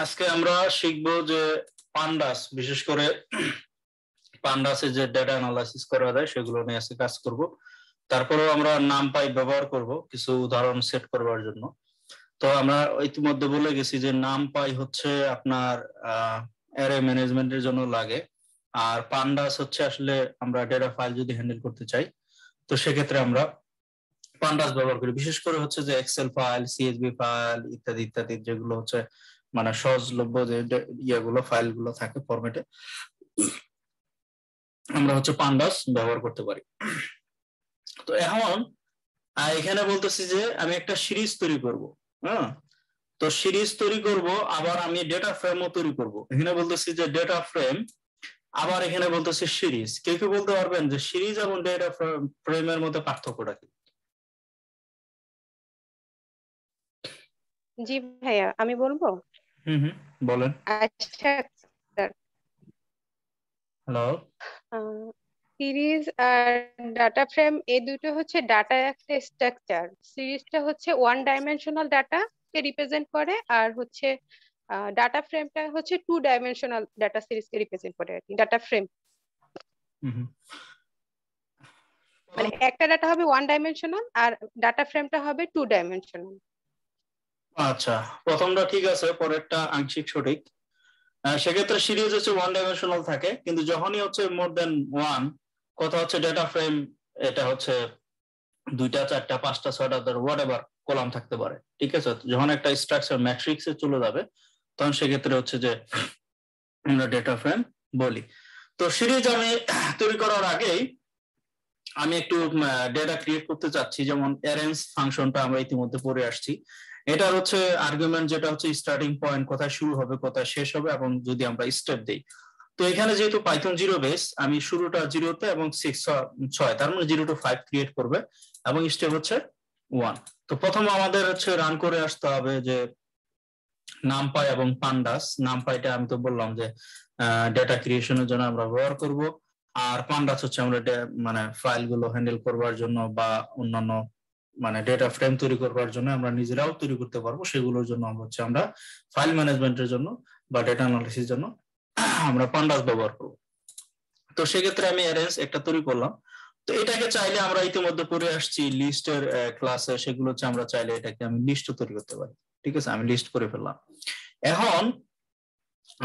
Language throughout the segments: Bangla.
আজকে আমরা শিখব যে pandas বিশেষ করে pandas এর যে ডেটা অ্যানালাইসিস করা যায় সেগুলো নিয়ে আজকে কাজ করব তারপরেও আমরা numpy ব্যবহার করব কিছু উদাহরণ সেট করার জন্য তো আমরা ইতিমধ্যে বলে গেছি যে numpy হচ্ছে আপনার অ্যারে ম্যানেজমেন্টের জন্য লাগে আর pandas হচ্ছে আসলে আমরা ডেটা ফাইল যদি হ্যান্ডেল করতে চাই তো সে ক্ষেত্রে আমরা pandas ব্যবহার করি বিশেষ করে হচ্ছে যে excel ফাইল csv ফাইল ইত্যাদি ইত্যাদি যেগুলো হচ্ছে মানে সহজলভ্য যে ইয়াগুলো ফাইলগুলো থাকে ফরম্যাটে আমরা হচ্ছে pandas ব্যবহার করতে পারি তো এখন এখানে বলতেছি যে আমি একটা সিরিজ তৈরি করব হ্যাঁ তো সিরিজ তৈরি করব আবার আমি ডেটা ফ্রেমও তৈরি করব এখানে বলতেছি যে ডেটা ফ্রেম আবার এখানে বলতেছি সিরিজ কে কে বলতে পারবেন যে সিরিজ এবং ডেটা ফ্রেমের মধ্যে পার্থক্যটা কি জি ভাইয়া আমি বলবো বলেন আচ্ছা স্যার হ্যালো সিরিজ আর ডাটা ফ্রেম এই দুটো হচ্ছে ডাটা একটা স্ট্রাকচার সিরিজটা হচ্ছে ওয়ান ডাইমেনশনাল ডাটা কে রিপ্রেজেন্ট করে আর হচ্ছে ডাটা ফ্রেমটা হচ্ছে টু ডাইমেনশনাল ডাটা সিরিজ কে রিপ্রেজেন্ট করে আর কি ডাটা ফ্রেম মানে একটা ডাটা হবে ওয়ান ডাইমেনশনাল আর ডাটা ফ্রেমটা হবে টু ডাইমেনশনাল আচ্ছা প্রথমটা ঠিক আছে পরেরটা আংশিক সঠিক সেক্ষেত্রে সিরিজ হচ্ছে ওয়ান ডাইমেনশনাল থাকে কিন্তু যখনই হচ্ছে মোর দ্যান ওয়ান কথা হচ্ছে ডেটা ফ্রেম এটা হচ্ছে দুইটা চারটা পাঁচটা ছয়টা হোয়াটএভার কলাম থাকতে পারে ঠিক আছে যখন একটা স্ট্রাকচার ম্যাট্রিক্সে চলে যাবে তখন সেক্ষেত্রে হচ্ছে যে আমরা ডেটা ফ্রেম বলি তো সিরিজ আমি তৈরি করার আগেই আমি একটু ডেটা ক্রিয়েট করতে চাচ্ছি যেমন অ্যারেঞ্জ ফাংশনটা আমরা ইতিমধ্যে পড়ে আসছি এটা হচ্ছে আর্গুমেন্ট যেটা হচ্ছে স্টার্টিং পয়েন্ট কোথায় শুরু হবে কোথায় শেষ হবে এবং যদি আমরা স্টেপ দেই তো এখানে যেহেতু পাইথন 0 বেস আমি শুরুটা 0 তে এবং 6 তার মানে 0 টু 5 ক্রিয়েট করবে এবং স্টেপ হচ্ছে 1 তো প্রথম আমাদের হচ্ছে রান করে আসতে হবে যে numpy এবং pandas numpyটা আমি তো বললাম যে ডেটা ক্রিয়েশনের জন্য আমরা ব্যবহার করব আর pandas হচ্ছে আমরা মানে ফাইলগুলো হ্যান্ডেল করার জন্য বা অন্যান্য মানে ডেটা ফ্রেম তৈরি করার জন্য আমরা নিজেরাও তৈরি করতে পারবো সেগুলোর জন্য হচ্ছে আমরা ফাইল ম্যানেজমেন্টের জন্য বা ডেটা অ্যানালাইসিস জন্য আমরা pandas ব্যবহার করব তো সেই ক্ষেত্রে আমি অ্যারেঞ্জ একটা তৈরি করলাম তো এটাকে চাইলে আমরা ইতিমধ্যে পড়ে আসছি লিস্টের ক্লাসে সেগুলো হচ্ছে আমরা চাইলে এটাকে আমি লিস্টও তৈরি করতে পারি ঠিক আছে আমি লিস্ট করে ফেললাম এখন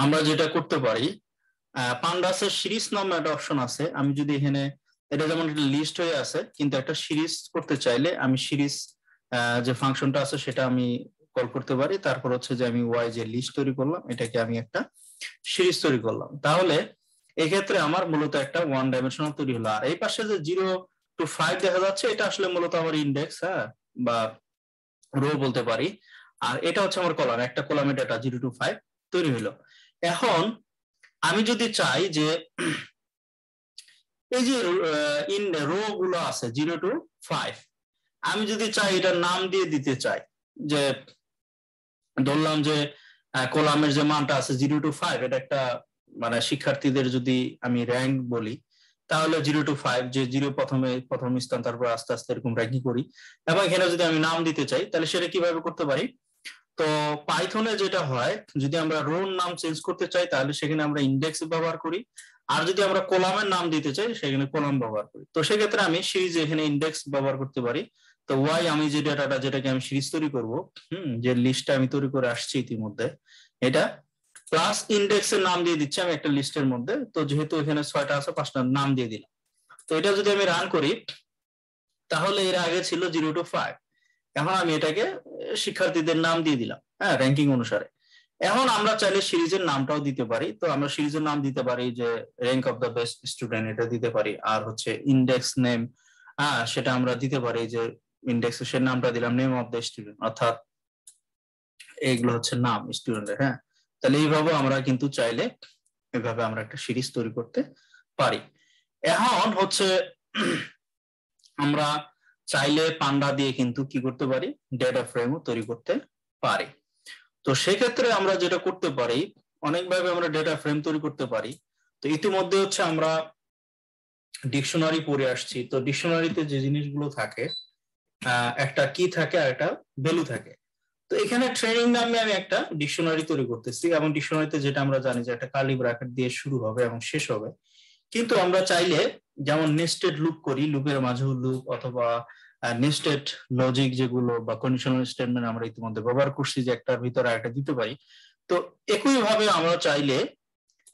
আমরা যেটা করতে পারি pandas এর সিরিজ নামে একটা অপশন আছে আমি যদি এখানে এটা যেমন একটা লিস্ট হয়ে আছে কিন্তু একটা সিরিজ করতে চাইলে আমি সিরিজ যে ফাংশনটা আছে সেটা আমি কল করতে পারি তারপর হচ্ছে যে আমি ওয়াই যে লিস্ট তৈরি করলাম এটাকে আমি একটা সিরিজ তৈরি করলাম তাহলে এই ক্ষেত্রে আমার মূলত একটা ওয়ান ডাইমেনশনাল তৈরি হলো আর এই পাশে যে 0 টু 5 দেখা যাচ্ছে এটা আসলে মূলত আমার ইনডেক্স হ্যাঁ বা রো বলতে পারি আর এটা হচ্ছে আমার কলাম একটা কলামে ডেটা 0 টু 5 তৈরি হলো এখন আমি যদি চাই যে এই যে ইন রো গুলো আছে 0 টু 5 আমি যদি চাই এটা নাম দিয়ে দিতে চাই যে ধরলাম যে কলামের যে মানটা আছে 0 টু 5 এটা একটা মানে শিক্ষার্থীদের যদি আমি র‍্যাঙ্ক বলি তাহলে 0 টু 5 যে 0 প্রথম স্থান তারপর আস্তে আস্তে এরকম র‍্যাঙ্কিং করি এবং এখানে যদি আমি নাম দিতে চাই তাহলে সেটা কিভাবে করতে পারি তো পাইথনে যেটা হয় যদি আমরা রোর নাম চেঞ্জ করতে চাই তাহলে সেখানে আমরা ইনডেক্স ব্যবহার করি আর যদি আমরা কলামের নাম দিতে চাই সেখানে কলাম ব্যবহার করি তো সেই ক্ষেত্রে আমি সিরিজ এখানে ইনডেক্স ব্যবহার করতে পারি তো ওয়াই আমি যে ডেটাটা যেটাকে আমি সিরিজ তৈরি করব যে লিস্টটা আমি তৈরি করে আসছি ইতিমধ্যে এটা প্লাস ইনডেক্সের নাম দিয়ে দিচ্ছি আমি একটা লিস্টের মধ্যে তো যেহেতু এখানে 6টা আছে 5টা নাম দিয়ে দিলাম তো এটা যদি আমি রান করি তাহলে এর আগে ছিল 0 টু 5 এখন আমি এটাকে শিক্ষার্থীদের নাম দিয়ে দিলাম হ্যাঁ র‍্যাঙ্কিং অনুসারে এখন আমরা চাইলে সিরিজের নামটাও দিতে পারি তো আমরা সিরিজের নাম দিতে পারি যে rank of the best student এটা দিতে পারি আর হচ্ছে ইনডেক্স নেম সেটা আমরা দিতে পারি যে ইনডেক্সের নামটা দিলাম নেম অফ দা স্টুডেন্ট অর্থাৎ এইগুলো হচ্ছে নাম স্টুডেন্টের হ্যাঁ তাহলে এইভাবে আমরা কিন্তু চাইলে এইভাবে আমরা একটা সিরিজ তৈরি করতে পারি এখন হচ্ছে আমরা চাইলে panda দিয়ে কিন্তু কি করতে পারি ডেটা ফ্রেমও তৈরি করতে পারি তো সেই ক্ষেত্রে আমরা যেটা করতে পারি অনেকভাবে আমরা ডেটা ফ্রেম তৈরি করতে পারি তো ইতিমধ্যে হচ্ছে আমরা ডিকশনারি পড়ে আসছি তো ডিকশনারিতে যে জিনিসগুলো থাকে একটা কি থাকে আর একটা ভ্যালু থাকে তো এখানে ট্রেনিং নামে আমি একটা ডিকশনারি তৈরি করতেছি এবং ডিকশনারিতে যেটা আমরা জানি যে একটা কার্লি ব্র্যাকেট দিয়ে শুরু হবে এবং শেষ হবে কিন্তু আমরা চাইলে যেমন নেস্টেড লুপ করি লুপের মাঝে লুপ অথবা নেস্টেড লজিক যেগুলো বা কন্ডিশনাল স্টেটমেন্ট আমরা ইতিমধ্যে ব্যবহার করছি যে একটার ভিতর আরেকটা দিতে পারি তো একই ভাবে আমরা চাইলে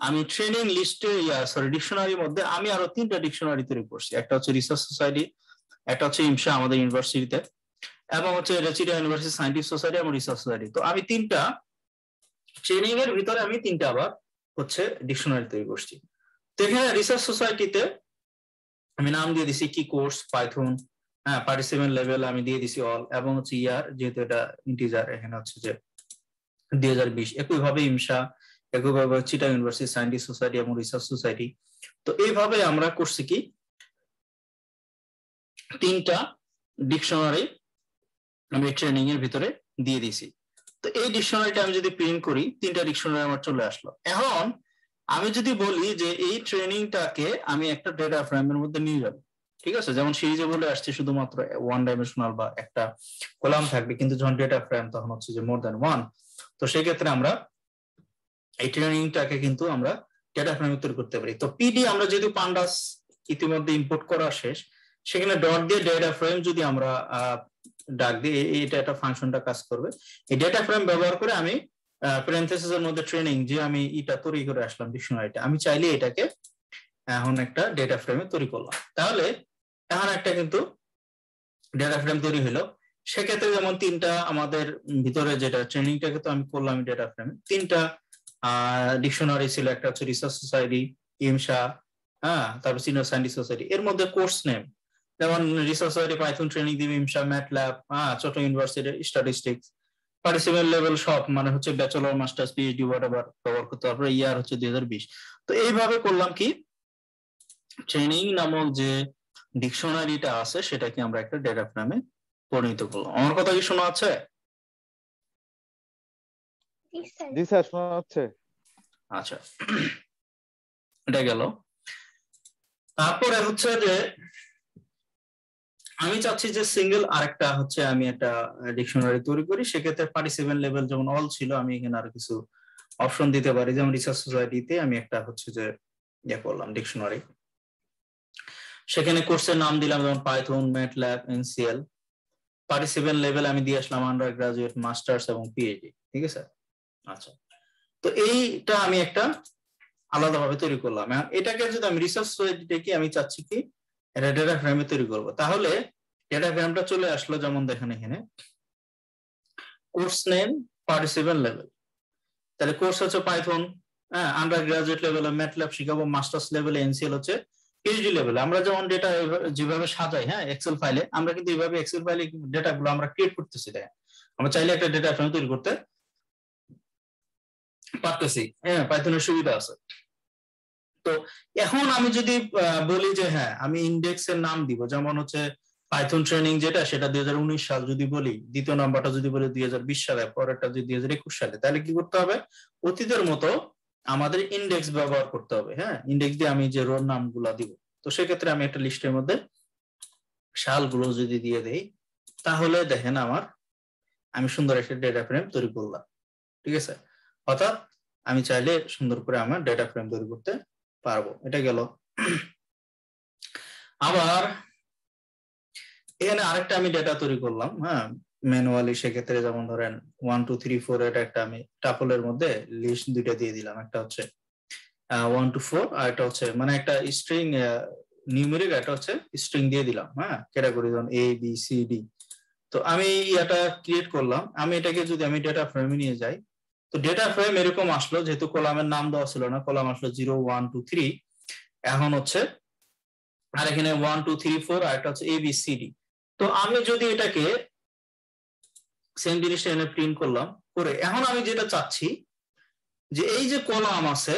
আমি ট্রেনিং লিস্টে সরি ডিকশনারির মধ্যে আমি আরো তিনটা ডিকশনারি তৈরি করছি একটা হচ্ছে রিসার্চ সোসাইটি একটা হচ্ছে ইমশা আমাদের ইউনিভার্সিটিতে এবং হচ্ছে রেচিটা ইউনিভার্সিটি সায়েন্টিফিক সোসাইটি এবং রিসার্চ সোসাইটি তো আমি তিনটা ট্রেনিং এর ভিতরে আমি তিনটা আবার হচ্ছে ডিকশনারি তৈরি করছি তো এখানে রিসার্চ সোসাইটিতে আমি নাম দিয়ে দিছি কি কোর্স পাইথন হ্যাঁ পার্টিসিপেন্ট লেভেল আমি দিয়ে দিছি অল এবং হচ্ছে ইয়ার যেহেতু এটা ইন্টিজার এখানে হচ্ছে যে 2020 একই ভাবে ইমশা একই ভাবে চিটা ইউনিভার্সিটি সায়েন্টিফিক সোসাইটি এবং রিসার্চ সোসাইটি তো এইভাবে আমরা করছি কি তিনটা ডিকশনারি আমি ট্রেনিং এর ভিতরে দিয়ে দিছি তো এই ডিকশনারিটা আমি যদি প্রিন্ট করি তিনটা ডিকশনারি আমার চলে আসলো এখন আমি যদি বলি যে এই ট্রেনিংটাকে আমি একটা ডেটা ফ্রেমের মধ্যে নিয়ে যাব ঠিক আছে যেমন সিরিজে বলে আসছে শুধুমাত্র ওয়ান ডাইমেনশনাল বা একটা কলাম থাকবে কিন্তু যখন ডেটা ফ্রেম তখন হচ্ছে যে মোর দ্যান ওয়ান তো সেই ক্ষেত্রে আমরা এই ট্রেনিংটাকে কিন্তু আমরা ডেটা ফ্রেমে তৈরি করতে পারি তো পিডি আমরা যেহেতু pandas ইতিমধ্যে ইম্পোর্ট করা শেষ সেখানে ডট দিয়ে ডেটা ফ্রেম যদি আমরা ডাক দিয়ে এটা একটা ফাংশনটা কাজ করবে এই ডেটা ফ্রেম ব্যবহার করে আমি প্যারেনথেসিস এর মধ্যে ট্রেনিং যে আমি এটা তৈরি করে আসলাম ডিকশনারিটা আমি চাইলে এটাকে এখন একটা ডেটা ফ্রেমে তৈরি করলাম তাহলে এখন একটা কিন্তু ডেটা ফ্রেম তৈরি হলো সেক্ষেত্রে যেমন তিনটা আমাদের ভিতরে যেটা ট্রেনিংটাকে তো আমি করলাম ডেটা ফ্রেমে তিনটা ডিকশনারি ছিল একটা হচ্ছে রিসার্চ সোসাইটি ইমশা হ্যাঁ তারপর সিনিয়র সায়েন্টিস্ট সোসাইটি এর মধ্যে কোর্স নেম যেমন রিসার্চ সোসাইটি পাইথন ট্রেনিং দিবে ইমশা ম্যাটল্যাব হ্যাঁ চট্টগ্রাম ইউনিভার্সিটির স্ট্যাটিস্টিক্স পার্টিসিপেন্ট লেভেল সব মানে হচ্ছে bachelor masters PhD whatever cover করতে তারপরে ইয়ার হচ্ছে 2020 তো এইভাবে করলাম কি ট্রেনিং নামক যে ডিকশনারিটা আছে সেটাকে আমরা একটা ডেটা ফ্রেমে পরিণত করলাম আমার কথা কি শোনা আছে জি স্যার শোনা যাচ্ছে আচ্ছা এটা গেল তারপরে হচ্ছে যে আমি চাচ্ছি যে সিঙ্গেল আরেকটা হচ্ছে আমি একটা ডিকশনারি তৈরি করি সেক্ষেত্রে পার্টিসিপেন্ট লেভেল যেমন অল ছিল আমি এখানে আর কিছু অপশন দিতে পারি যেমন রিসার্চ সোসাইটিতে আমি একটা হচ্ছে যে ইয়ে করলাম ডিকশনারি সেখানে কোর্সের নাম দিলাম যেমন Python MATLAB NCL participant level আমি দিয়ে আসলাম আন্ডার গ্রাজুয়েট মাস্টার্স এবং পিএইচডি ঠিক আছে আচ্ছা তো এইটা আমি একটা আলাদাভাবে তৈরি করলাম এটাকে যদি আমি রিসার্চ সোসাইটিতে কি আমি চাচ্ছি কি এটা ডেটা ফ্রেমে তৈরি করব তাহলে ডেটা ফ্রেমটা চলে আসলো যেমন দেখেন এখানে কোর্স নেম পার্টিসিপেন্ট লেভেল তাহলে কোর্স হচ্ছে পাইথন হ্যাঁ আন্ডার গ্রাজুয়েট লেভেলে ম্যাটল্যাব শিখাবো মাস্টার্স লেভেলে এনসিএল হচ্ছে পিএইচডি লেভেলে আমরা যেমন ডেটা যেভাবে সাজাই হ্যাঁ এক্সেল ফাইলে আমরা কিন্তু এইভাবে এক্সেল ফাইলে ডেটা গুলো আমরা ক্রিয়েট করতেছি দেখেন আমরা চাইলে একটা ডেটা ফ্রেম তৈরি করতে পারতেছি হ্যাঁ পাইথনের সুবিধা আছে তো এখন আমি যদি বলি যে হ্যাঁ আমি ইন্ডেক্সের নাম দিব যেমন হচ্ছে পাইথন ট্রেনিং যেটা সেটা 2019 সাল যদি বলি দ্বিতীয় নাম্বারটা যদি বলি 2020 সালে পরেরটা যদি 2021 সালে তাহলে কি করতে হবে অতীতের মতো আমাদের ইন্ডেক্স ব্যবহার করতে হবে হ্যাঁ ইন্ডেক্স দিয়ে আমি যে রোর নামগুলা দিব তো সেক্ষেত্রে আমি একটা লিস্টের মধ্যে সালগুলো যদি দিয়ে দেই তাহলে দেখেন আমার আমি সুন্দর একটা ডেটা ফ্রেম তৈরি করলাম ঠিক আছে অর্থাৎ আমি চাইলে সুন্দর করে আমার ডেটা ফ্রেম তৈরি করতে পারবো এটা গেল আবার এখানে আরেকটা আমি ডেটা তৈরি করলাম হ্যাঁ ম্যানুয়ালি সেক্ষেত্রে যেমন ধরেন 1 2 3 4 এটা একটা আমি টাপলের মধ্যে লিস্ট দুইটা দিয়ে দিলাম একটা হচ্ছে 1 to 4 আর এটা হচ্ছে মানে একটা স্ট্রিং নিউমেরিক এটা হচ্ছে স্ট্রিং দিয়ে দিলাম হ্যাঁ ক্যাটাগরি যেমন A B C D তো আমি এটা ক্রিয়েট করলাম আমি এটাকে যদি আমি ডেটা ফ্রেমে নিয়ে যাই তো ডেটা ফ্রেম এরকম আসলো যেহেতু কলামের নাম দেওয়া ছিল না কলাম আসলো 0 1 2 3 এখন হচ্ছে আর এখানে 1 2 3 4 আর এটা হচ্ছে A B C D তো আমি যদি এটাকে সেম জিনিসটা এনে প্রিন্ট করলাম করে এখন আমি যেটা চাচ্ছি যে এই যে কলাম আছে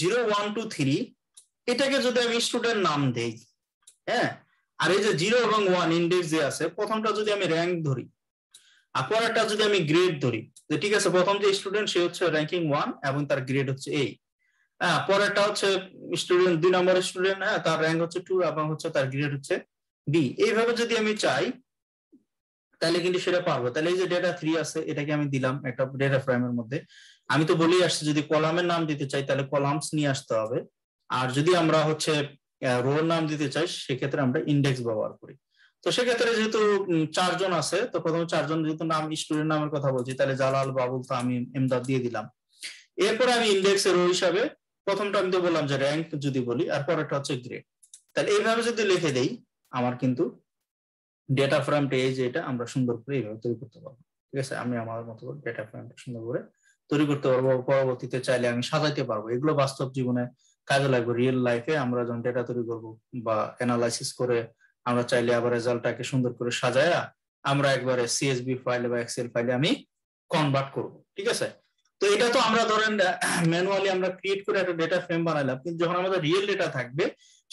0 1 2 3 এটাকে যদি আমি স্টুডেন্ট নাম দেই হ্যাঁ আর এই যে 0 এবং 1 ইনডেক্স যে আছে প্রথমটা যদি আমি র্যাঙ্ক ধরি আর পরেরটা যদি আমি গ্রেড ধরি যে ঠিক আছে প্রথম যে স্টুডেন্ট সে হচ্ছে র্যাঙ্কিং 1 এবং তার গ্রেড হচ্ছে A হ্যাঁ পরেরটা হচ্ছে স্টুডেন্ট 2 নম্বর স্টুডেন্ট হ্যাঁ তার র্যাঙ্ক হচ্ছে 2 এবং হচ্ছে তার গ্রেড হচ্ছে B এইভাবে যদি আমি চাই তাহলে কিন্তু সেটা পারবো। তাহলে এই যে ডেটা 3 আছে এটাকে আমি দিলাম একটা ডেটা ফ্রেমের মধ্যে। আমি তো বলি আসছে যদি কলামের নাম দিতে চাই তাহলে কলামস নিয়ে আসতে হবে, আর যদি আমরা হচ্ছে রোর নাম দিতে চাই সেক্ষেত্রে আমরা ইনডেক্স ব্যবহার করি। তো সেক্ষেত্রে যেহেতু চারজন আছে তো প্রথমে চারজন যেহেতু নাম স্টুডেন্ট নামের কথা বলছি তাহলে জালাল বাবুল তো আমি এমদাদ দিয়ে দিলাম। এরপরে আমি ইনডেক্স এর রো হিসাবে প্রথমটা আমি তো বললাম যে র্যাঙ্ক যদি বলি আর পরেরটা হচ্ছে গ্রেড। তাহলে এইভাবে যদি লিখে দেই আমার কিন্তু ডেটা ফ্রেমটা এই যে এটা আমরা সুন্দর করে এইভাবে তৈরি করতে পারবো। ঠিক আছে, আমি আমার মতো করে ডেটা ফ্রেমটা সুন্দর করে তৈরি করতে পারবো, পরবর্তীতে চাইলে আমি সাজাইতে পারবো। এগুলো বাস্তব জীবনে কাজে লাগবে, রিয়েল লাইফে আমরা যখন ডেটা তৈরি করবো বা অ্যানালাইসিস করে আমরা চাইলে আবার রেজাল্টটাকে সুন্দর করে সাজায়া আমরা একবারে সিএসবি ফাইলে বা এক্সেল ফাইলে আমি কনভার্ট করবো। ঠিক আছে, তো এটা তো আমরা ধরেন ম্যানুয়ালি আমরা ক্রিয়েট করে একটা ডেটা ফ্রেম বানাইলাম, কিন্তু যখন আমাদের রিয়েল ডেটা থাকবে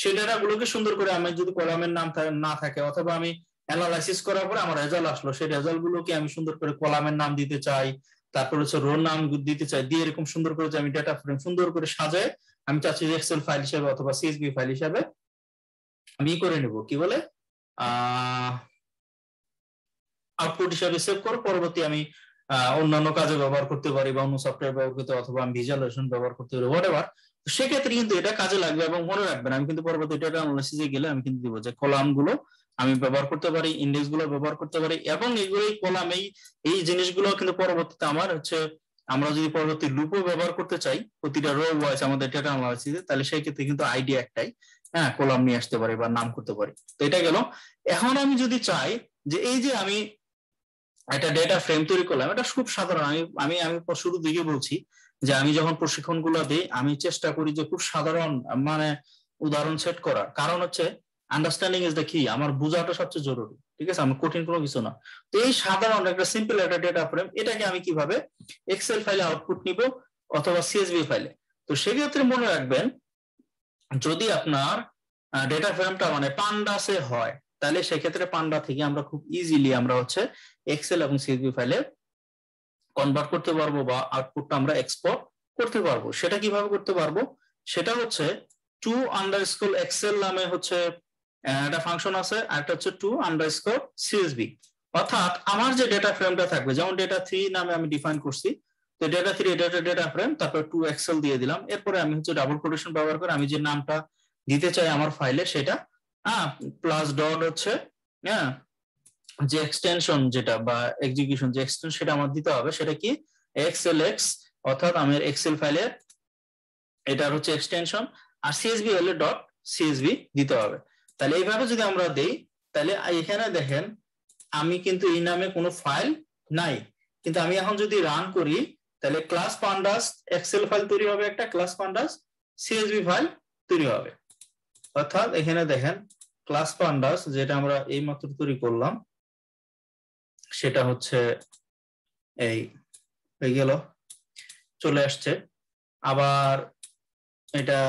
সেই ডেটা গুলোকে সুন্দর করে আমি যদি কলামের নাম না থাকে অথবা আমি অ্যানালাইসিস করার পরে আমার রেজাল্ট আসলো সেই রেজাল্ট গুলোকে আমি সুন্দর করে কলামের নাম দিতে চাই, তারপর হচ্ছে রোর নাম দিতে চাই, দিয়ে এরকম সুন্দর করে যে আমি ডেটা ফ্রেম সুন্দর করে সাজায় আমি চাচ্ছি এক্সেল ফাইল হিসাবে অথবা সিএসবি ফাইল হিসাবে আমি করে নেব, কি বলে আউটপুট হিসাবে সেভ করে পরবর্তী আমি অন্যান্য কাজে ব্যবহার করতে পারি বা অন্য সফটওয়্যার ব্যবহার করতে অথবা আমি ভিজুয়ালাইজেশন ব্যবহার করতে পারি হোয়াটএভার। সেক্ষেত্রে কিন্তু এটা কাজে লাগবে এবং মনে রাখবেন আমি কিন্তু পরবর্তী ডেটা অ্যানালাইসিসে গেলে আমি কিন্তু দিব যে কলাম গুলো আমি ব্যবহার করতে পারি, ইন্ডেক্স গুলো ব্যবহার করতে পারি এবং এইগুলো কলাম এই জিনিসগুলো কিন্তু পরবর্তীতে আমার হচ্ছে আমরা যদি পরবর্তী লুপও ব্যবহার করতে চাই প্রতিটা রো ওয়াইজ আমাদের ডেটা অ্যানালাইসিসে তাহলে সেই ক্ষেত্রে কিন্তু আইডিয়া একটাই, হ্যাঁ, কলাম নিয়ে আসতে পারি বা নাম করতে পারি। তো এটা গেল। এখন আমি যদি চাই যে এই যে আমি একটা ডেটা ফ্রেম তৈরি করলাম, এটা খুব সাধারণ, আমি আমি শুরুর দিকে বলছি যে আমি যখন প্রশিক্ষণ গুলো দিই আমি চেষ্টা করি যে খুব সাধারণ মানে উদাহরণ সেট করার, কারণ হচ্ছে আন্ডারস্ট্যান্ডিং ইজ দ্য কি, আমার বোঝাটা সবচেয়ে জরুরি। ঠিক আছে, আমার কঠিন কোনো কিছু না। তো এই সাধারণ একটা সিম্পল একটা ডেটা ফ্রেম এটাকে আমি কিভাবে এক্সেল ফাইলে আউটপুট নিব অথবা সিএসভি ফাইলে। তো সেক্ষেত্রে মনে রাখবেন যদি আপনার ডেটা ফ্রেমটা মানে পান্ডাসে হয় তাহলে সেক্ষেত্রে পান্ডা থেকে আমরা খুব ইজিলি আমরা হচ্ছে এক্সেল এবং সিএসভি ফাইলে কনভার্ট করতে পারবো বা আউটপুটটা আমরা এক্সপোর্ট করতে পারবো। সেটা কিভাবে করতে পারবো সেটা হচ্ছে টু আন্ডারস্কোর এক্সেল নামে হচ্ছে একটা ফাংশন আছে আর একটা হচ্ছে টু আন্ডারস্কোর সিএসভি। অর্থাৎ আমার যে ডেটা ফ্রেমটা থাকবে যেমন ডেটা 3 নামে আমি ডিফাইন করছি, তো ডেটা 3 এটা একটা ডেটা ফ্রেম, তারপর 2 এক্সেল দিয়ে দিলাম, এরপরে আমি হচ্ছে ডাবল কোটেশন ব্যবহার করে আমি যে নামটা দিতে চাই আমার ফাইলে সেটা প্লাস ডট হচ্ছে যে এক্সটেনশন যেটা বা এক্সিকিউশন যে এক্সটেনশন সেটা আমার দিতে হবে, সেটা কি এক্সএল এক্স, অর্থাৎ আমার এক্সেল ফাইলের এটার হচ্ছে এক্সটেনশন, আর সিএসভি হলে ডট সিএসভি দিতে হবে। তাহলে এইভাবে যদি আমরা দেই তাহলে এখানে দেখেন আমি কিন্তু এই নামে কোনো ফাইল নাই, কিন্তু আমি এখন যদি রান করি তাহলে ক্লাস পান্ডাস এক্সেল ফাইল তৈরি হবে একটা, ক্লাস পান্ডাস সিএসভি ফাইল তৈরি হবে। অর্থাৎ এখানে দেখেন ক্লাস পান্ডাস যেটা আমরা এইমাত্র তৈরি করলাম সেটা হচ্ছে এই হয়ে গেল, চলে আসছে। আবার এটা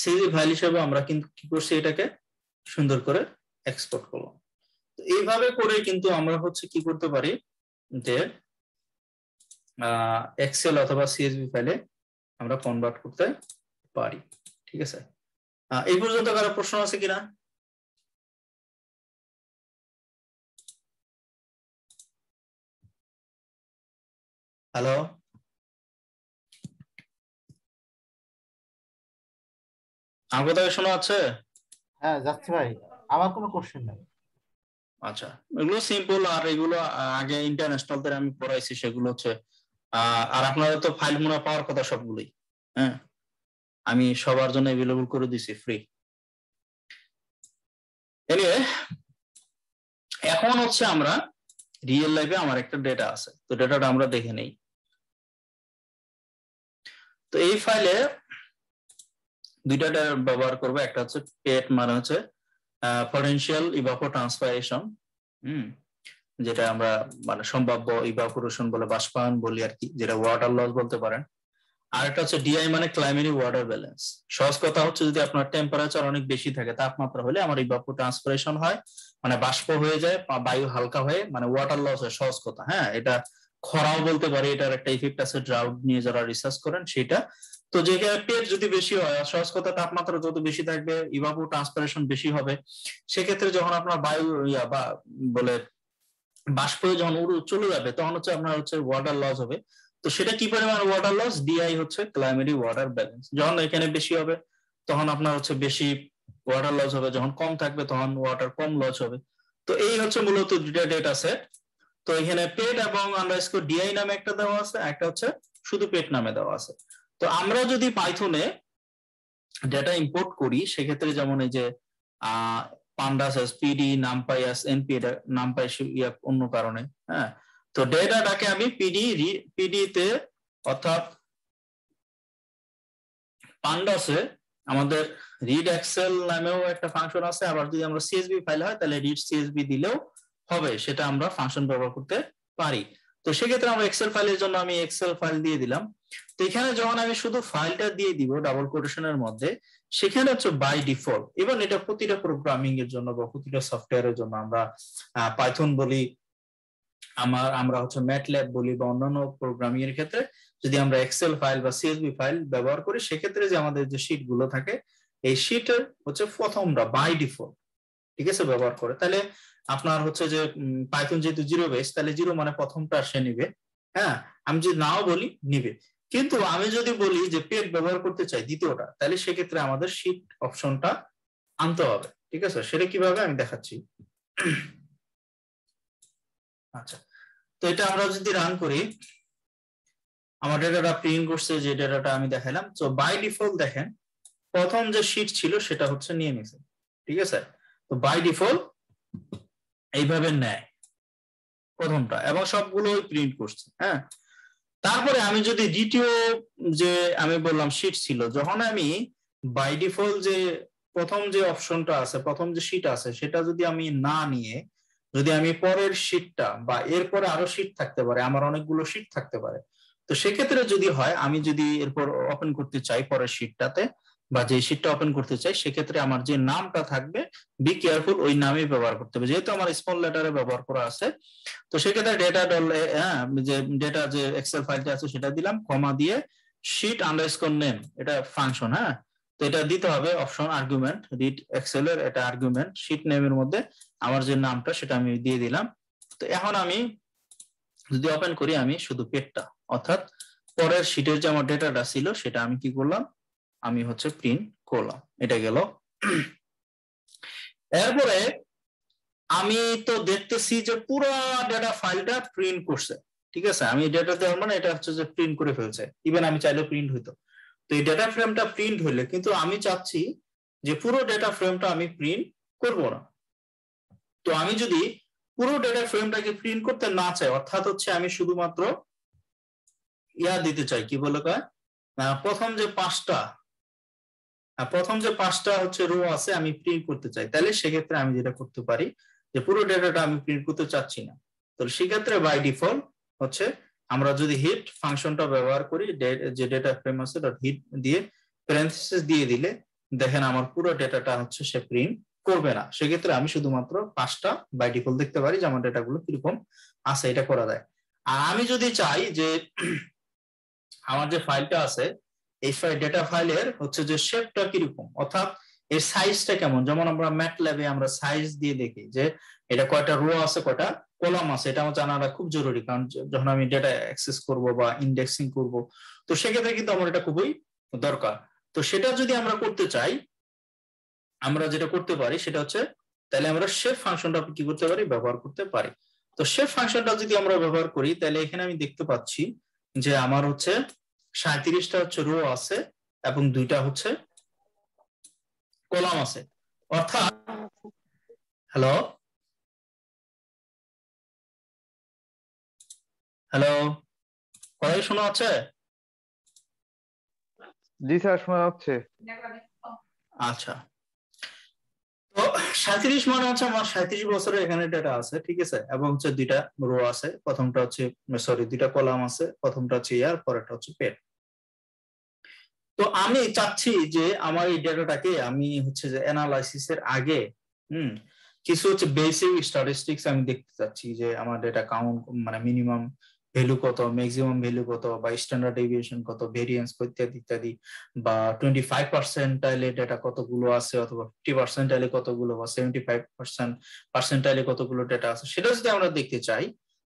সিএসভি ফাইল হিসেবে আমরা কিন্তু কি করছি এটাকে সুন্দর করে এক্সপোর্ট করলাম। তো এইভাবে করে কিন্তু আমরা হচ্ছে কি করতে পারি যে এক্সেল অথবা সিএসভি ফাইলে আমরা কনভার্ট করতে পারি। ঠিক আছে, এই পর্যন্ত কারো প্রশ্ন আছে কিনা? হ্যালো, আমার কথা শোনা যাচ্ছে? হ্যাঁ যাচ্ছে ভাই, আমার কোনো কোশ্চেন নাই। আচ্ছা, এগুলো সিম্পল, আর এগুলো আগে ইন্টারন্যাশনালদের আমি পড়াইছি সেগুলো হচ্ছে, আর আপনারা তো ফাইল মোনা পাওয়ার কথা সবগুলোই, হ্যাঁ আমি সবার জন্য অ্যাভেলেবল করে দিছি ফ্রি। এনিওয়ে, এখন হচ্ছে আমরা রিয়েল লাইফে আমার একটা ডেটা আছে, তো ডেটাটা আমরা দেখে নেই। তো এই ফাইলে দুইটা ব্যবহার করবো, একটা হচ্ছে পেট মানে হচ্ছে পটেনশিয়াল ইভাপো ট্রান্সপারেশন, যেটা আমরা মানে সম্ভাব্য ইভাপোরেশন বলে, বাষ্পায়ন বলি আর কি, যেটা ওয়াটার লস বলতে পারেন। আর একটা হচ্ছে ডিআই মানে ক্লাইমেটিক ওয়াটার ব্যালেন্স। সহজ কথা হচ্ছে যদি আপনার টেম্পারেচার অনেক বেশি থাকে, তাপমাত্রা হলে আমার ইভাপো ট্রান্সপারেশন হয়, মানে বাষ্প হয়ে যায়, বায়ু হালকা হয়ে মানে ওয়াটার লস হয়, সহজ কথা। হ্যাঁ, এটা খরাও বলতে পারে, এটার একটা ইফেক্ট আছে, ড্রাউট নিয়ে যারা রিসার্চ করেন সেটা তো যেখানে pH যদি বেশি হয় আর সহজ কথা তাপমাত্রা যত বেশি থাকবে ইভাপো ট্রান্সপিরেশন বেশি হবে সেই ক্ষেত্রে যখন আপনার বায়ু বা বলে বাষ্প যখন উড়ে চলে যাবে তখন হচ্ছে আপনার হচ্ছে ওয়াটার লস হবে তো সেটা কি পরিমাণ ওয়াটার লস ডিআই হচ্ছে ক্লাইমেরি ওয়াটার ব্যালেন্স যখন এখানে বেশি হবে তখন আপনার হচ্ছে বেশি ওয়াটার লস হবে যখন কম থাকবে তখন ওয়াটার কম লস হবে তো এই হচ্ছে মূলত দুটো ডেটা সেট তো এখানে পেট এবং আন্ডারস্কোর ডিআই নামে একটা দেওয়া আছে একটা হচ্ছে শুধু পেট নামে দেওয়া আছে তো আমরা যদি পাইথনে ডেটা ইম্পোর্ট করি সেই ক্ষেত্রে যেমন এই যে pandas as pd numpy as np numpy ইয়া অন্য কারণে হ্যাঁ তো ডেটাটাকে আমি pd তে অর্থাৎ pandas এ আমাদের read excel নামেও একটা ফাংশন আছে আবার যদি আমরা csv ফাইল হয় তাহলে read csv দিলেও হবে সেটা আমরা ফাংশন ব্যবহার করতে পারি তো সেই ক্ষেত্রে আমরা excel ফাইলের জন্য আমি excel ফাইল দিয়ে দিলাম তো এখানে যখন আমি শুধু ফাইলটা দিয়ে দিব ডাবল কোটেশনের মধ্যে সেখানে হচ্ছে বাই ডিফল্ট इवन এটা প্রতিটা প্রোগ্রামিং এর জন্য বা প্রতিটা সফটওয়্যারের জন্য আমরা পাইথন বলি আমরা হচ্ছে ম্যাটল্যাব বলি বা অন্যান্য প্রোগ্রামিং এর ক্ষেত্রে যদি আমরা এক্সেল ফাইল বা সিএসভি ফাইল ব্যবহার করি সেই ক্ষেত্রে যে আমাদের যে শীট গুলো থাকে এই শীটের হচ্ছে প্রথমটা বাই ডিফল্ট ঠিক আছে ব্যবহার করে তাহলে আপনার হচ্ছে যে পাইথন যেহেতু জিরো বেস তাহলে জিরো মানে প্রথমটা আসে নেবে হ্যাঁ আমি যদি নাও বলি নেবে কিন্তু আমি যদি বলি যে পেট ব্যবহার করতে চাই দ্বিতীয়টা তাহলে সেই ক্ষেত্রে আমাদের শীট অপশনটা আনতে হবে ঠিক আছে সেটা কিভাবে আমি দেখাচ্ছি আচ্ছা তো এটা আমরা যদি রান করি আমার ডেটাটা প্রিন্ট করছে যে ডেটাটা আমি দেখালাম সো বাই ডিফল্ট দেখেন প্রথম যে শীট ছিল সেটা হচ্ছে নিয়ে নিছে ঠিক আছে তো বাই ডিফল্ট এইভাবে নেয় প্রথমটা এবং সবগুলোই প্রিন্ট করছে হ্যাঁ তারপরে আমি যদি দ্বিতীয় যে আমি বললাম শীট ছিল যখন আমি বাই ডিফল্ট যে প্রথম যে অপশনটা আছে প্রথম যে শীট আছে সেটা যদি আমি না নিয়ে যদি আমি পরের শীটটা বা এরপরে আরো শীট থাকতে পারে আমার অনেকগুলো শীট থাকতে পারে তো সেই ক্ষেত্রে যদি হয় আমি যদি এরপর ওপেন করতে চাই পরের শীটটাতে বা যে শীটটা ওপেন করতে চাই সেই ক্ষেত্রে আমার যে নামটা থাকবে বি কেয়ারফুল ওই নামই ব্যবহার করতে হবে যেহেতু আমার স্মল লেটারে ব্যবহার করা আছে তো সেই ক্ষেত্রে ডেটা যে ডেটা যে এক্সেল ফাইলটা আছে সেটা দিলাম কমা দিয়ে শীট আন্ডারস্কোর নেম এটা ফাংশন হ্যাঁ তো এটা দিতে হবে অপশন আর্গুমেন্ট রিড এক্সেল এর এটা আর্গুমেন্ট শীট নেমের মধ্যে আমার যে নামটা সেটা আমি দিয়ে দিলাম তো এখন আমি যদি ওপেন করি আমি শুধু পেটটা অর্থাৎ পরের শীটের যে আমার ডেটাটা ছিল সেটা আমি কি করলাম আমি হচ্ছে প্রিন্ট করলাম এটা গেল এরপরে আমি তো দেখতেছি যে পুরো ডেটা ফাইলটা প্রিন্ট করছে ঠিক আছে আমি ডেটা দেওয়ার মানে এটা হচ্ছে যে প্রিন্ট করে ফেলছে ইভেন আমি চাইলেও প্রিন্ট হইতো তো এই ডেটা ফ্রেমটা প্রিন্ট হইলে কিন্তু আমি চাচ্ছি যে পুরো ডেটা ফ্রেমটা আমি প্রিন্ট করব না তো আমি যদি পুরো ডেটা ফ্রেমটাকে প্রিন্ট করতে না চাই অর্থাৎ হচ্ছে আমি শুধুমাত্র ইয়া দিতে চাই কি বলে কয় প্রথম যে পাঁচটা হচ্ছে রো আছে আমি প্রিন্ট করতে চাই তাহলে সেক্ষেত্রে আমি যেটা করতে পারি যে পুরো ডেটাটা আমি প্রিন্ট করতে চাচ্ছি না তো সেক্ষেত্রে বাই ডিফল্ট হচ্ছে আমরা যদি হিট ফাংশনটা ব্যবহার করি যে ডেটা ফ্রেম আছে ডট হিট দিয়ে প্যারেন্থেসিস দিয়ে দিলে দেখেন আমার পুরো ডেটাটা হচ্ছে সে প্রিন্ট করবে না সেক্ষেত্রে আমি শুধুমাত্র পাঁচটা বাই ডিফল্ট দেখতে পারি যে আমার ডেটাগুলো কিরকম আছে এটা করা যায় আর আমি যদি চাই যে আমার যে ফাইলটা আছে এই ফাইল ডেটা ফাইলের হচ্ছে যে শেপটা কি রকম অর্থাৎ এর সাইজটা কেমন যেমন আমরা ম্যাটল্যাবে আমরা সাইজ দিয়ে দেখি যে এটা কয়টা রো আছে কয়টা কলাম আছে এটা আমার জানাটা খুব জরুরি কারণ যখন আমি ডেটা অ্যাক্সেস করব বা ইনডেক্সিং করব তো সেক্ষেত্রে কিন্তু আমার এটা খুবই দরকার তো সেটা যদি আমরা করতে চাই আমরা যেটা করতে পারি সেটা হচ্ছে তাহলে আমরা শেপ ফাংশনটা কি করতে পারি ব্যবহার করতে পারি তো শেপ ফাংশনটা যদি আমরা ব্যবহার করি তাহলে এখানে আমি দেখতে পাচ্ছি যে আমার হচ্ছে 37টা হচ্ছে রো আছে এবং দুইটা হচ্ছে কলাম আছে অর্থাৎ হ্যালো হ্যালো কথা শোনা যাচ্ছে জি স্যার শোনা যাচ্ছে আচ্ছা তো 37 মানে হচ্ছে আমার 37 বছরের এখানে ডেটা আছে ঠিক আছে এবং হচ্ছে দুইটা রো আছে প্রথমটা হচ্ছে সরি দুইটা কলাম আছে প্রথমটা হচ্ছে ইয়ার পরেরটা হচ্ছে পেট তো আমি চাচ্ছি যে আমার এই ডেটাটাকে আমি হচ্ছে যে অ্যানালাইসিস এর আগে কিছু হচ্ছে বেসিক স্ট্যাটিস্টিক্স আমি দেখতে চাচ্ছি যে আমার ডেটা কাউন্ট মানে মিনিমাম ভ্যালু কত, ম্যাক্সিমাম ভ্যালু কত, বা স্ট্যান্ডার্ড ডেভিয়েশন কত, ভেরিয়েন্স ইত্যাদি ইত্যাদি, বা 25% ডেটা কতগুলো আছে, অথবা 50% কতগুলো, বা 75% কতগুলো ডেটা আছে, সেটা যদি আমরা দেখতে চাই,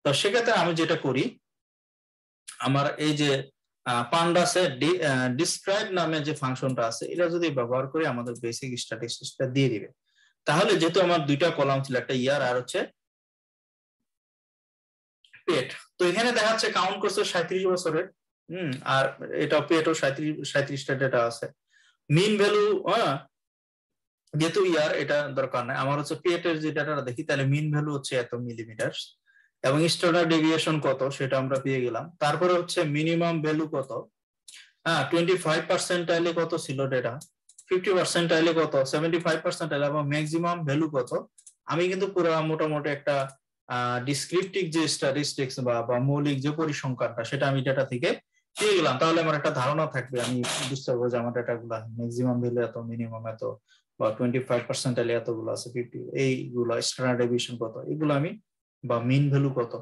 তো সেক্ষেত্রে আমি যেটা করি, আমার এই যে পান্ডাসে ডিসক্রাইব নামে যে ফাংশনটা আছে, এটা যদি ব্যবহার করে আমাদের বেসিক স্ট্যাটিস্টিক্সটা দিয়ে দিবে। তাহলে যেহেতু আমার দুইটা কলাম ছিল, একটা ইয়ার আর হচ্ছে পেট, তো এখানে দেখা যাচ্ছে কাউন্ট করছে 37 বছরের, আর এটা পেটও 37টা ডেটা আছে। মিন ভ্যালু, যেহেতু ইয়ার এটা দরকার নাই, আমার হচ্ছে পেটের যে ডেটাটা দেখি, তাহলে মিন ভ্যালু হচ্ছে এত মিলিমিটার, এবং স্ট্যান্ডার্ড ডেভিয়েশন কত সেটা আমরা পেয়ে গেলাম। তারপরে হচ্ছে মিনিমাম ভ্যালু কত, 25% কত ছিল ডেটা, 50% কত, 75% এবং ম্যাক্সিমাম ভ্যালু কত। আমি কিন্তু পুরো মোটামুটি একটা ডিসক্রিপটিভ যে স্ট্যাটিস্টিক্স বা মৌলিক যে পরিসংখ্যানটা, সেটা আমি ডেটা থেকে পেয়ে গেলাম। তাহলে আমার একটা ধারণা থাকবে, আমি বুঝতে পারবো যে আমার ডেটাগুলো ম্যাক্সিমাম ভ্যালু এত, মিনিমাম এত, বা 25% এতগুলো আছে, 50 এইগুলো, স্ট্যান্ডার্ড ডেভিয়েশন কত এগুলো আমি, বা মিন ভ্যালু কত।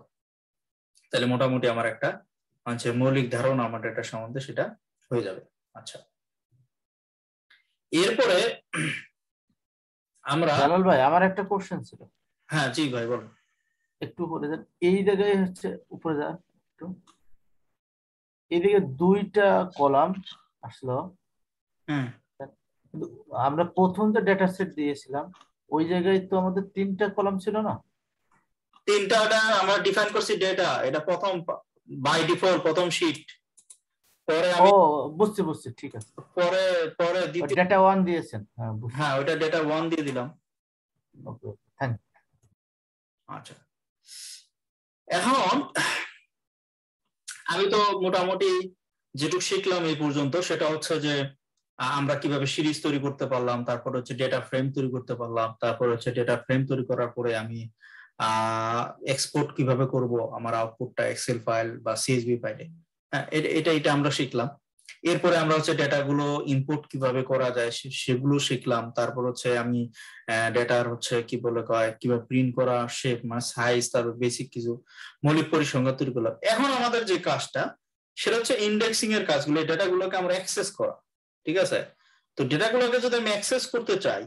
তাহলে মোটামুটি আমার একটা আছে মৌলিক ধারণা আমার ডেটা সম্বন্ধে, সেটা হয়ে যাবে। আচ্ছা, এরপরে আমরা জালাল ভাই আমার একটা কোশ্চেন ছিল। হ্যাঁ জি ভাই বলুন, একটু বলে দেন। এই জায়গায় হচ্ছে উপরে যা একটু, এদিকে দুইটা কলাম আসলো। হ্যাঁ, আমরা প্রথম যে ডেটা সেট দিয়েছিলাম ওই জায়গায় তো আমাদের তিনটা কলাম ছিল না? তিনটা আমরা ডিফাইন করছি ডেটা, এটা প্রথম বাই ডিফল্ট প্রথম শীট, পরে আমি বুঝছি ঠিক আছে, পরে ডেটা 1 দিয়েছেন। হ্যাঁ, ওটা ডেটা 1 দিয়ে দিলাম। Okay thank you. আচ্ছা, এখন আমি তো মোটামুটি যেটুকু শিখলাম এই পর্যন্ত, সেটা হচ্ছে যে আমরা কিভাবে সিরিজ তৈরি করতে পারলাম, তারপর হচ্ছে ডেটা ফ্রেম তৈরি করতে পারলাম, তারপর হচ্ছে ডেটা ফ্রেম তৈরি করার পরে আমি এক্সপোর্ট কিভাবে করব আমার আউটপুটটা এক্সেল ফাইল বা সিএসভি ফাইলে, এটা আমরা শিখলাম। এরপরে আমরা হচ্ছে ডেটাগুলো ইনপুট কিভাবে করা যায় সেগুলো শিখলাম। তারপর হচ্ছে আমি ডেটার হচ্ছে কি বলে কয়, কিভাবে প্রিন্ট করা, শেপ মানে সাইজ, তারপর বেসিক কিছু মৌলিক পরিসংখ্যান তৈরি করলাম। এখন আমাদের যে কাজটা সেটা হচ্ছে ইন্ডেক্সিং এর কাজগুলো, এই ডেটাগুলোকে আমরা অ্যাক্সেস করা। ঠিক আছে, তো ডেটাগুলোকে যদি আমি অ্যাক্সেস করতে চাই,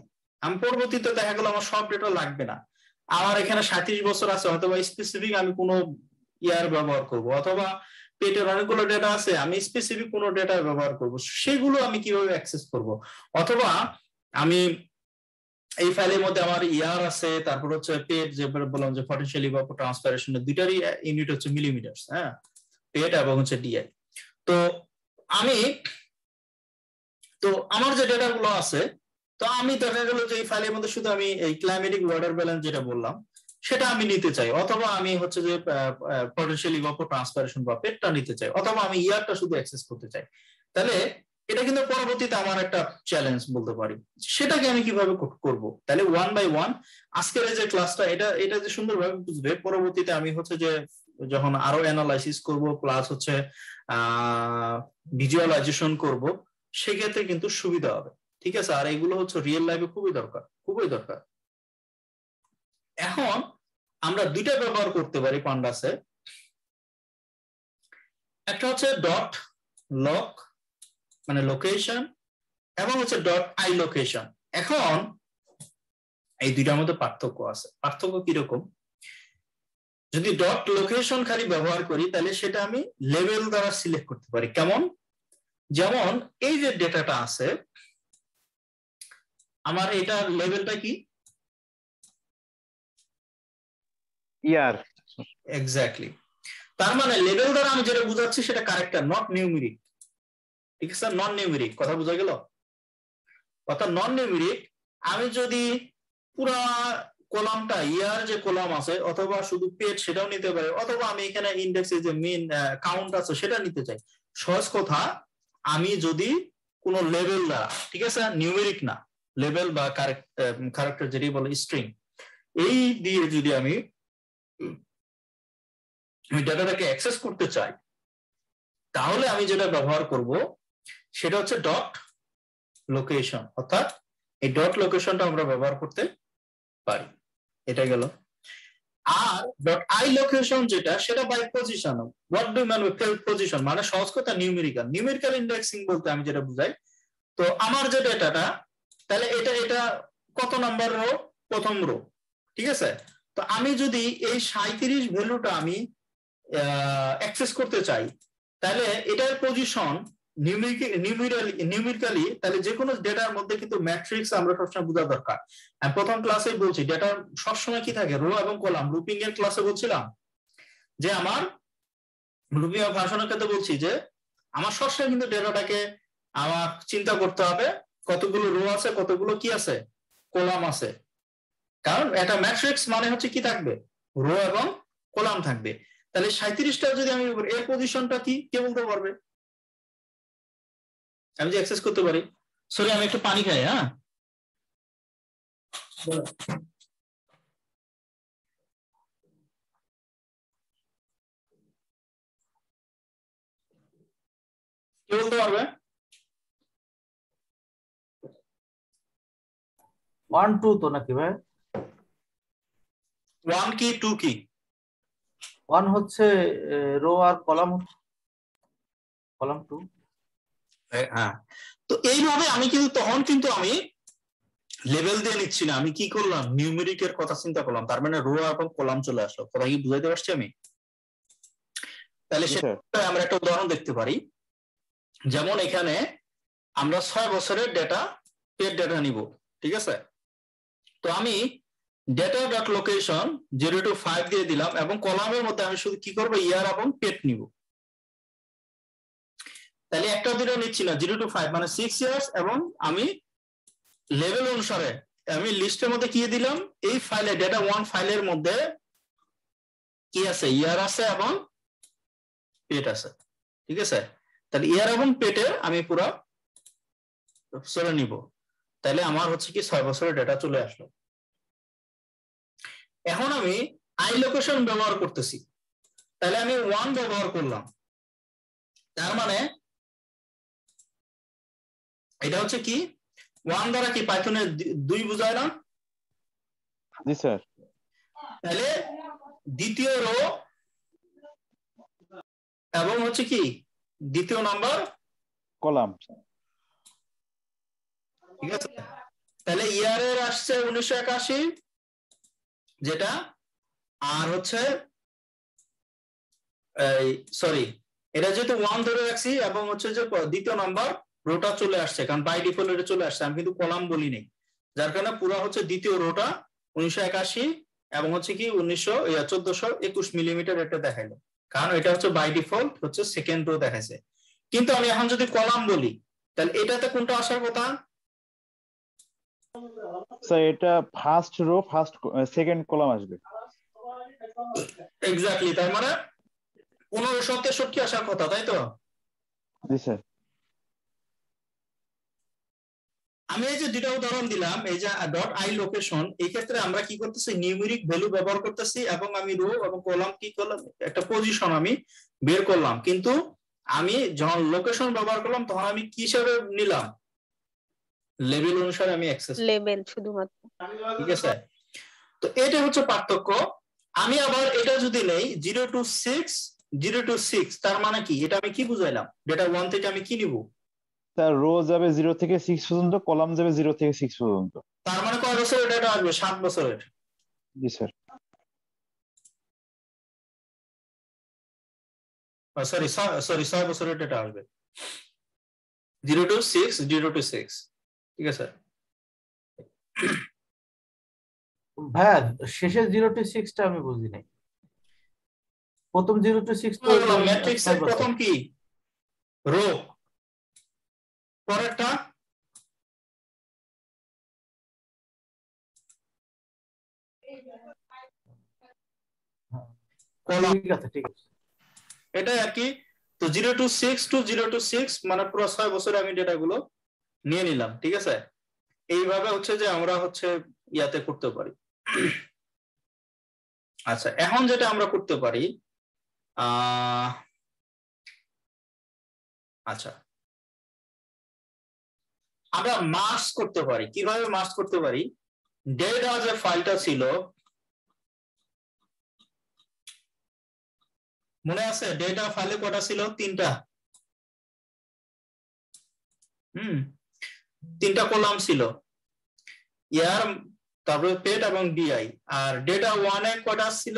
আমি পরবর্তীতে দেখা গেলো আমার সব ডেটা লাগবে না, আমার এখানে 37 বছর আছে, অথবা স্পেসিফিক আমি কোনো ইয়ার ব্যবহার করব, অথবা পেটের অনেকগুলো ডেটা আছে আমি স্পেসিফিক কোনো ডেটা ব্যবহার করব, সেগুলো আমি কিভাবে অ্যাক্সেস করব। অথবা আমি এই ফাইলের মধ্যে আমার ইয়ার আছে, তারপর হচ্ছে পেট, যে বললাম যে পটেনশিয়াল ইভাপো ট্রান্সপিরেশন দুইটারই ইউনিট হচ্ছে মিলিমিটার, হ্যাঁ, পেট এবং হচ্ছে ডিআই। তো আমি আমার যে ডেটাগুলো আছে, তো আমি দেখা গেল যে এই ফাইলের মধ্যে শুধু আমি এই ক্লাইমেটিক ওয়াটার ব্যালেন্স যেটা বললাম সেটা আমি নিতে চাই, অথবা আমি হচ্ছে যে পটেনশিয়াল ইভাপো ট্রান্সপিরেশন বা পেটটা নিতে চাই, অথবা আমি ইয়ারটা শুধু অ্যাক্সেস করতে চাই, তাহলে এটা কিন্তু পরবর্তীতে আমার একটা চ্যালেঞ্জ বলতে পারি। সেটাকে আমি কিভাবে করব, তাহলে ওয়ান বাই ওয়ান আজকের এই যে ক্লাসটা এটা যে সুন্দরভাবে বুঝবে, পরবর্তীতে আমি হচ্ছে যে যখন আরো অ্যানালাইসিস করব, প্লাস হচ্ছে ভিজুয়ালাইজেশন করব, সেক্ষেত্রে কিন্তু সুবিধা হবে। ঠিক আছে, আর এগুলো হচ্ছে রিয়েল লাইফে খুবই দরকার। এখন আমরা দুইটা ব্যবহার করতে পারি পান্ডাসে, একটা হচ্ছে ডট লক মানে লোকেশন, এবং হচ্ছে ডট আই লোকেশন। এখন এই দুইটার মধ্যে পার্থক্য আছে। পার্থক্য কিরকম, যদি ডট লোকেশন খালি ব্যবহার করি তাহলে সেটা আমি লেভেল দ্বারা সিলেক্ট করতে পারি। কেমন, যেমন এই যে ডেটাটা আছে আমার, এটা লেভেলটা কি, ইয়ার। এক্স্যাক্টলি, তার মানে লেভেল দ্বারা আমি যেটা বুঝাচ্ছি সেটা কারেক্ট, নট নিউমেরিক। ঠিক আছে, নন নিউমেরিক, কথা বোঝা গেল? কথা নন নিউমেরিক। আমি যদি পুরো কলামটা ইয়ার যে কলাম আছে, অথবা শুধু পেট সেটাও নিতে পারি, অথবা আমি এখানে ইন্ডেক্সে যে মেইন কাউন্ট আছে সেটা নিতে চাই। সহজ কথা, আমি যদি কোনো লেভেল দ্বারা, ঠিক আছে, নিউমেরিক না, লেভেল বা ক্যারেক্টার যেটি বলে স্ট্রিং, এই দিয়ে যদি আমি ডেটাটাকে অ্যাক্সেস করতে চাই, তাহলে আমি যেটা ব্যবহার করব সেটা হচ্ছে ডট লোকেশন, অর্থাৎ এই ডট লোকেশনটা আমরা ব্যবহার করতে পারি। এটা গেল। আর ডট আই লোকেশন যেটা সেটা by position. What do man with position মানে সহজ কথা নিউমেরিক্যাল, নিউমেরিক্যাল ইন্ডেক্সিং বলতে আমি যেটা বুঝাই। তো আমার যে ডেটাটা তাহলে এটা এটা কত নাম্বার রো, প্রথম রো, ঠিক আছে। তো আমি যদি এই 37 ভ্যালুটা আমি অ্যাক্সেস করতে চাই তাহলে এটার পজিশন নিউমেরিক্যালি তাহলে যে কোনো ডেটার মধ্যে কিন্তু ম্যাট্রিক্স আমরা সবসময় বোঝা দরকার। আমি প্রথম ক্লাসে বলছি ডেটা সবসময় কি থাকে, রো এবং কলাম। লুপিং এর ক্লাসে বলছিলাম যে আমার লুপিং এর ফাংশনের ক্ষেত্রে বলছি যে আমার সবসময় কিন্তু ডেটাটাকে আমার চিন্তা করতে হবে কতগুলো রো আছে, কতগুলো কি আছে, কলাম আছে। কারণ এটা ম্যাট্রিক্স মানে হচ্ছে কি থাকবে, রো এবং কলাম থাকবে। তাহলে 37টা যদি আমি এর পজিশনটা কি কে বলতে পারবে, আমি যে অ্যাক্সেস করতে পারি। সরি আমি একটু পানি খাই। হ্যাঁ কে বলতে পারবে? 1 2 তো নাকি ভাই? 1 কি 2 কি? 1 হচ্ছে রো আর কলাম, কলাম 2। হ্যাঁ, তো এইভাবে আমি কিন্তু তখন কিন্তু আমি লেভেল দিয়ে নিচ্ছি না, আমি কি করলাম নিউমেরিক এর কথা চিন্তা করলাম, তার মানে রো এবং কলাম চলে আসলো। কথা কি বুঝাইতে পারছি আমি? তাহলে সেটা আমরা একটা উদাহরণ দেখতে পারি। যেমন এখানে আমরা 6 বছরের ডেটা, পেড ডেটা নিব, ঠিক আছে। তো আমি ডেটা ডট লোকেশন 0 to 5 দিয়ে দিলাম এবং কলামের মধ্যে আমি শুধু কি করবো, ইয়ার এবং পেট নিব। তাহলে একটা দুটো নিচ্ছি না, 0 to 5 মানে 6 years, এবং আমি লেভেল অনুসারে আমি লিস্টের মধ্যে কি দিলাম, এই ফাইলে ডেটা 1 ফাইলের মধ্যে কি আছে, ইয়ার আছে এবং পেট আছে, ঠিক আছে। তাহলে ইয়ার এবং পেটের আমি পুরো চলে নিব। তাহলে আমার হচ্ছে কি 6 বছরের ডেটা চলে আসলো। এখন আমি আই লোকেশন ব্যবহার করতেছি, তাহলে আমি 1 ব্যবহার করলাম, তার মানে এটা হচ্ছে কি 1 দ্বারা কি পাইথনের 2 বোঝায় না? জি স্যার। তাহলে দ্বিতীয় রো এবং হচ্ছে কি দ্বিতীয় নাম্বার কলাম, ঠিক আছে। তাহলে ইয়ার এর আসছে 1981 যেটা, আর হচ্ছে এই সরি এটা যেহেতু 1 ধরে রাখছি এবং হচ্ছে যে দ্বিতীয় নাম্বার রোটা চলে আসছে, কারণ বাই ডিফল্ট এটা চলে আসছে, আমি কিন্তু কলাম বলি নাই, যার কারণে পুরো হচ্ছে দ্বিতীয় রোটা 1981 এবং হচ্ছে কি 1421 মিলিমিটার এটা দেখাইলো, কারণ এটা হচ্ছে বাই ডিফল্ট হচ্ছে সেকেন্ড রো দেখাইছে। কিন্তু আমি এখন যদি কলাম বলি তাহলে এটাতে কোনটা আসার কথা? স্যার এটা first row first second column আসবে। এক্স্যাক্টলি, তার মানে 1563 আসার কথা, তাই তো? জি স্যার। আমি এই যে দুটো উদাহরণ দিলাম, এই যে ডট আই লোকেশন, এই ক্ষেত্রে আমরা কি করতেছি নিউমেরিক ভ্যালু ব্যবহার করতেছি এবং আমি রো এবং কলাম কি করলাম, একটা পজিশন আমি বের করলাম। কিন্তু আমি যখন লোকেশন ব্যবহার করলাম তখন আমি কি হিসেবে নিলাম, লেভেল অনুসারে আমি অ্যাক্সেস লেভেল শুধুমাত্র, ঠিক আছে। তো এটা হচ্ছে পার্থক্য। আমি আবার এটা যদি নেই 0 to 6, তার মানে কি এটা আমি কি বুঝাইলাম, ডেটা 1 থেকে আমি কি নিব, তার রো যাবে 0 থেকে 6 পর্যন্ত, কলাম যাবে 0 থেকে 6 পর্যন্ত। তার মানে কয় বছরের ডেটা আসবে? 7 বছরের। জি স্যার। সরি 6 বছরের ডেটা আসবে, 0 to 6, ঠিক আছে ভাই। শেষের 0 to 6 টা আমি বুঝি নাই, প্রথম 0 to 6 তো ম্যাট্রিক্স এর প্রথম কি রো, পরেরটা কলাম, ঠিক আছে, ঠিক আছে, এটা আর কি। তো 0 to 6 মানে পুরো 6 বছরে আমি ডেটা গুলো নিয়ে নিলাম, ঠিক আছে। এইভাবে হচ্ছে যে আমরা হচ্ছে ইয়াতে করতে পারি। আচ্ছা, এখন যেটা আমরা করতে পারি আচ্ছা আমরা মার্জ করতে পারি। কিভাবে মার্জ করতে পারি? ডেটা যে ফাইলটা ছিল মনে আছে ডেটা ফাইলে কটা ছিল তিনটা তিনটা কলাম ছিল ইয়ার তারপরে পেট এবং বিআই আর ডেটা 1 এ কটা ছিল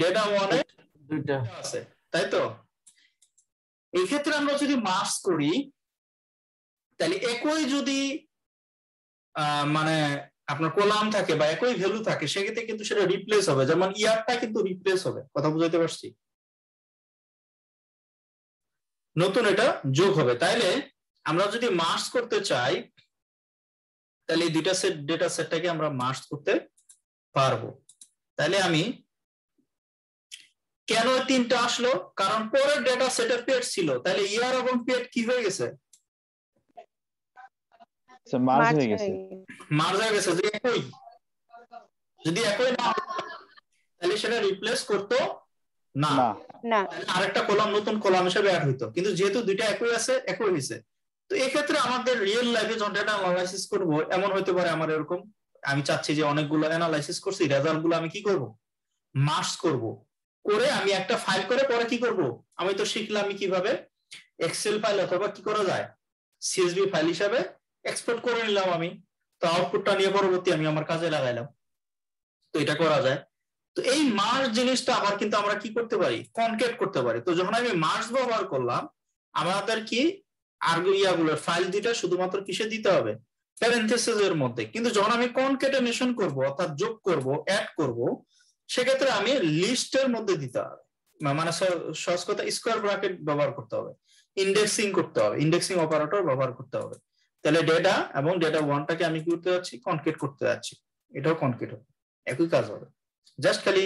ডেটা 1 এ দুটো আছে তাই তো এই ক্ষেত্রে আমরা যদি মার্জ করি তাহলে একই যদি মানে আপনার কলাম থাকে বা একই ভ্যালু থাকে সেক্ষেত্রে কিন্তু সেটা রিপ্লেস হবে যেমন ইয়ারটা কিন্তু রিপ্লেস হবে কথা বুঝাইতে পারছি নতুন এটা যোগ হবে তাইলে আমরা যদি মার্জ করতে চাই তাহলে এই দুইটা সেট ডেটা সেটটাকে আমরা মার্জ করতে পারবো তাহলে আমি কেন তিনটা আসলো কারণ পরের ডেটা সেটের পেট ছিল তাহলে ইয়ার এবং পেট কি হয়ে গেছে সে মার্জ হয়ে গেছে মার্জ হয়ে গেছে যদি একই না তাহলে সেটা রিপ্লেস করতে না না আরেকটা কলাম নতুন কলাম হিসেবে অ্যাড হইতো কিন্তু যেহেতু দুইটা একই আছে একই হইছে তো এই ক্ষেত্রে আমাদের রিয়েল লাইফে যখন ডেটা অ্যানালাইসিস করব এমন হতে পারে আমার এরকম আমি চাচ্ছি যে অনেকগুলো অ্যানালাইসিস করছি রেজাল্টগুলো আমি কি করব মার্জ করব করে আমি একটা ফাইল করে পরে কি করব আমি তো শিখলাম কিভাবে এক্সেল ফাইল অথবা কি করা যায় CSV ফাইল হিসেবে এক্সপোর্ট করে নিলাম আমি তো আউটপুটটা নিয়ে পরবর্তী আমি আমার কাজে লাগাইলাম তো এটা করা যায় তো এই মার্জ জিনিসটা আবার কিন্তু আমরা কি করতে পারি কনকেট করতে পারি তো যখন আমি মার্জ ব্যবহার করলাম আমাদের কি আরগুইয়াগুলোর ফাইল দুটো শুধুমাত্র কিসে দিতে হবে প্যারেনথেসিস এর মধ্যে কিন্তু যখন আমি কনকেটেনেশন করব অর্থাৎ যোগ করব অ্যাড করব সেক্ষেত্রে আমি লিস্টের মধ্যে দিতে হবে মানে সহজ কথা স্কোয়ার ব্র্যাকেট ব্যবহার করতে হবে ইনডেক্সিং করতে হবে ইনডেক্সিং অপারেটর ব্যবহার করতে হবে তাহলে ডেটা এবং ডেটা 1টাকে আমি কি করতে যাচ্ছি কনকেট করতে যাচ্ছি এটাও কনকেট হবে একই কাজ হবে জাস্ট খালি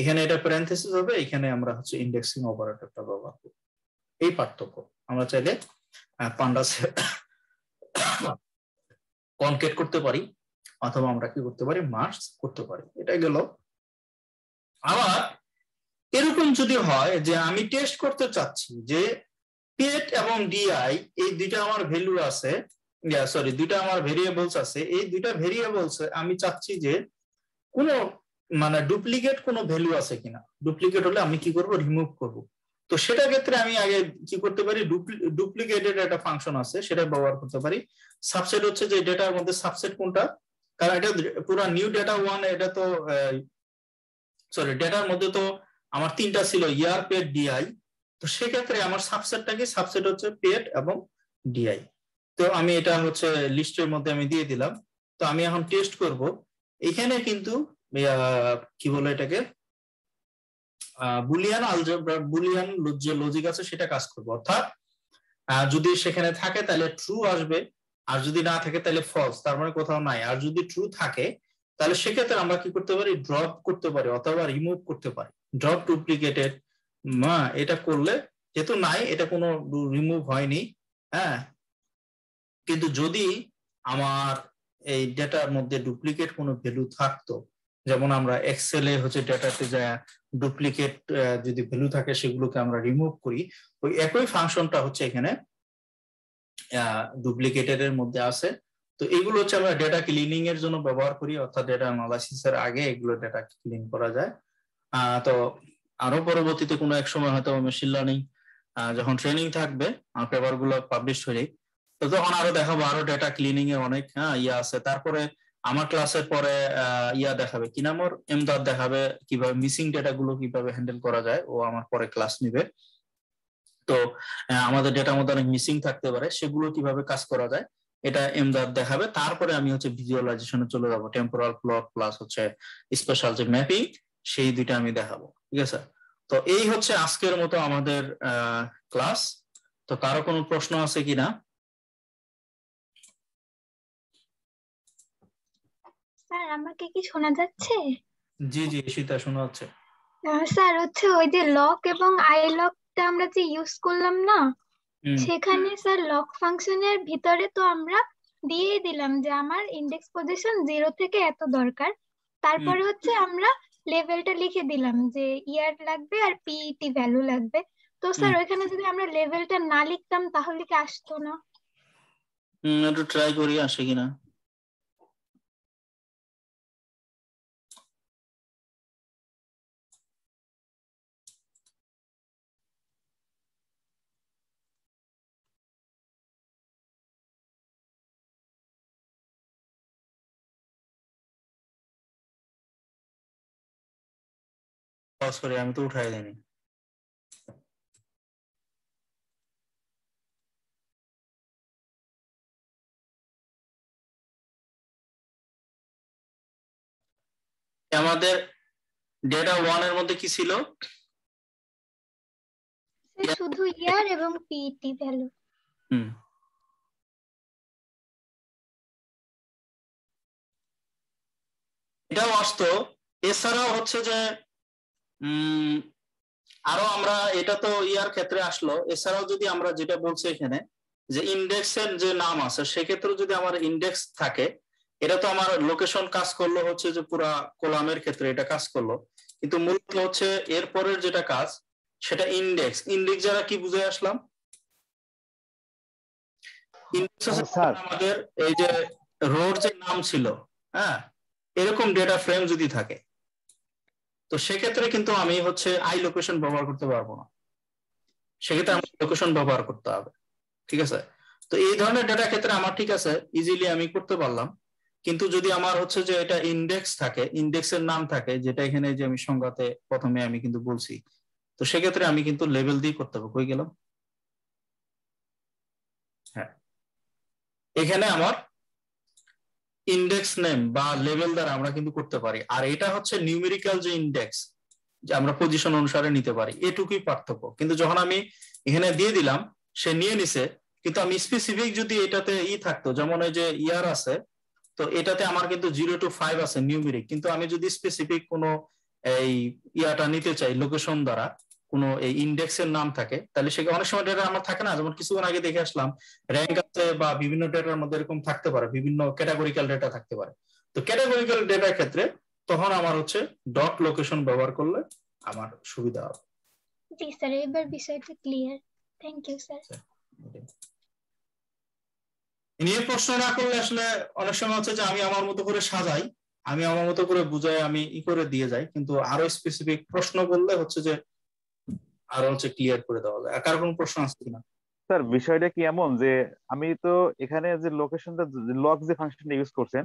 এখানে এটা প্যারেনথেসিস হবে এখানে আমরা হচ্ছে ইনডেক্সিং অপারেটরটা ব্যবহার করব এই পার্থক্য আমরা চাইলে pandas কনকেট করতে পারি অথবা আমরা কি করতে পারি মার্জ করতে পারি এটা গেল আবার এরকম যদি হয় যে আমি টেস্ট করতে চাচ্ছি যে পেট এবং ডিআই এই দুইটা আমার ভ্যালু আছে সরি দুইটা আমার ভেরিয়েবলস আছে এই দুইটা ভেরিয়েবলস আমি চাচ্ছি যে কোন মানে ডুপ্লিকেট কোন ভ্যালু আছে কিনা ডুপ্লিকেট হলে আমি কি করব রিমুভ করব তো সেটা ক্ষেত্রে আমি আগে কি করতে পারি ডুপ্লিকেটেড একটা ফাংশন আছে সেটা ব্যবহার করতে পারি সাবসেট হচ্ছে যে ডেটার মধ্যে সাবসেট কোনটা কারণ এটা পুরো নিউ ডেটা 1 এটা তো সরি ডেটার মধ্যে তো আমার তিনটা ছিল ইয়ার পেট ডিআই তো সেই ক্ষেত্রে আমার সাবসেটটাকে সাবসেট হচ্ছে পেট এবং ডিআই তো আমি এটা হচ্ছে লিস্টের মধ্যে আমি দিয়ে দিলাম তো আমি এখন টেস্ট করব এখানে কিন্তু কি বলে এটাকে বুলিয়ান আলজেব্রা বুলিয়ান যে লজিক আছে সেটা কাজ করব অর্থাৎ যদি সেখানে থাকে তাহলে ট্রু আসবে আর যদি না থাকে তাহলে ফলস তার মানে কোথাও নাই আর যদি ট্রু থাকে তাহলে সেক্ষেত্রে আমরা কি করতে পারি ড্রপ করতে পারি অথবা রিমুভ করতে পারি ড্রপ ডুপ্লিকেটেড মা এটা করলে যেহেতু নাই এটা কোনো রিমুভ হয়নি হ্যাঁ কিন্তু যদি আমার এই ডেটার মধ্যে ডুপ্লিকেট কোনো ভ্যালু থাকতো যেমন আমরা এক্সেলে হচ্ছে ডেটাতে যা ডুপ্লিকেট যদি ভ্যালু থাকে সেগুলোকে আমরা রিমুভ করি ওই একই ফাংশনটা হচ্ছে এখানে ডুপ্লিকেটেড এর মধ্যে আছে তো এগুলো হচ্ছে আমরা ডেটা ক্লিনিং এর জন্য ব্যবহার করি অর্থাৎ ডেটা অ্যানালাইসিস এর আগে এগুলো ডেটা ক্লিন করা যায় তো আরো পরবর্তীতে কোনো এক সময় হয়তো মেশিন লার্নিং যখন ট্রেনিং থাকবে আর পেপারগুলো পাবলিশ হয়ে তো তখন আরো দেখাবো আরো ডেটা ক্লিনিং এর অনেক ইয়া আছে তারপরে আমার ক্লাসের পরে ইয়া দেখাবে কি নাম ওর এমদাদ দেখাবে কিভাবে মিসিং ডেটা গুলো কিভাবে হ্যান্ডেল করা যায় ও আমার পরে ক্লাস নেবে তো আমাদের ডেটার মধ্যে অনেক মিসিং থাকতে পারে সেগুলো কিভাবে কাজ করা যায় এটা এমদাদ দেখাবে তারপরে আমি হচ্ছে ভিজুয়ালাইজেশনে চলে যাবো টেম্পোরাল প্লট প্লাস হচ্ছে স্পেশাল যে ম্যাপিং সেই দুইটা আমি দেখাবো ঠিক আছে তো এই হচ্ছে আজকের মতো আমাদের ক্লাস তো কারো কোনো প্রশ্ন আছে কিনা স্যার আমাকে কি শোনা যাচ্ছে জি জি সেটা শোনা যাচ্ছে স্যার হচ্ছে ওই যে লক এবং আই লকটা আমরা যে ইউজ করলাম না সেখানে স্যার লক ফাংশনের ভিতরে তো আমরা দিয়ে দিলাম যে আমার ইনডেক্স পজিশন 0 থেকে এত দরকার তারপরে হচ্ছে আমরা লেভেলটা লিখে দিলাম যে ইয়ার লাগবে আর পিইটি ভ্যালু লাগবে তো স্যার ওখানে যদি আমরা লেভেলটা না লিখতাম তাহলে কি আসতো না একটু ট্রাই করি আসে কিনা पास करे हम तो उठाए देने। हमारे डेटा वन एर मध्य की सिलो শুধু ইয়ার এবং পিটি ভ্যালু এটা আসতো। এছাড়াও হচ্ছে যে আরো আমরা এটা তো ইয়ার ক্ষেত্রে আসলো। এছাড়াও যদি আমরা যেটা বলছি এখানে যে ইনডেক্সের যে নাম আছে সেক্ষেত্রে যদি আমার ইনডেক্স থাকে এটা তো আমার লোকেশন কাজ করলো হচ্ছে যে পুরা কলামের ক্ষেত্রে এটা কাজ করলো, কিন্তু মূলত হচ্ছে এরপরের যেটা কাজ সেটা ইনডেক্স। ইনডেক্স যারা কি বুঝে আসলাম, ইনডেক্স আমাদের এই যে রোড যে নাম ছিল, হ্যাঁ এরকম ডেটা ফ্রেম যদি থাকে তো সেক্ষেত্রে কিন্তু আমি হচ্ছে আই লোকেশন ব্যবহার করতে পারবো না, সেক্ষেত্রে আমার লোকেশন ব্যবহার করতে হবে। ঠিক আছে, তো এই ধরনের ডেটা ক্ষেত্রে আমার ঠিক আছে ইজিলি আমি করতে পারলাম, কিন্তু যদি আমার হচ্ছে যে এটা ইনডেক্স থাকে, ইনডেক্সের নাম থাকে, যেটা এখানে যে আমি সংজ্ঞাতে প্রথমে আমি কিন্তু বলছি, তো সেক্ষেত্রে আমি কিন্তু লেভেল দিয়ে করতে হবে। কই গেলাম, হ্যাঁ এখানে আমার ইনডেক্স নেম বা লেভেল দ্বারা আমরা কিন্তু করতে পারি। আর এটা হচ্ছে নিউমেরিক্যাল যে ইনডেক্স যে আমরা পজিশন অনুসারে নিতে পারি, এটুকুই পার্থক্য। কিন্তু যখন আমি এখানে দিয়ে দিলাম সে নিয়ে নিছে, কিন্তু আমি স্পেসিফিক যদি এটাতে ই থাকতো, যেমন এই যে ইয়ার আছে তো এটাতে আমার কিন্তু 0 to 5 আছে নিউমেরিক, কিন্তু আমি যদি স্পেসিফিক কোনো এই ইয়াটা নিতে চাই লোকেশন দ্বারা কোনো এই ইনডেক্সের নাম থাকে তাহলে সে অনেক সময় ডেটা আমার থাকে না। যেমন কিছুক্ষণ আগে দেখে আসলাম র্যাঙ্ক আছে বা বিভিন্ন ডেটার মধ্যে এরকম থাকতে পারে, বিভিন্ন ক্যাটাগরিক্যাল ডেটা থাকতে পারে। তো ক্যাটাগরিক্যাল ডেটার ক্ষেত্রে তখন আমার হচ্ছে ডট লোকেশন ব্যবহার করলে আমার সুবিধা হবে। জি স্যার, এবার বিষয়টা ক্লিয়ার। Thank you sir. নিয়ে প্রশ্ন না করলে আসলে অনেক সময় হচ্ছে যে আমি আমার মতো করে সাজাই, আমি আমার মতো করে বুঝাই, আমি ই করে দিয়ে যাই, কিন্তু আরো স্পেসিফিক প্রশ্ন করলে হচ্ছে যে আরো হচ্ছে ক্লিয়ার করে দেওয়া যায়। আর কারো কোনো প্রশ্ন আছে কিনা স্যার? বিষয়টা কি এমন যে আমি তো এখানে যে লোকেশনটা লক যে ফাংশনটা ইউজ করছেন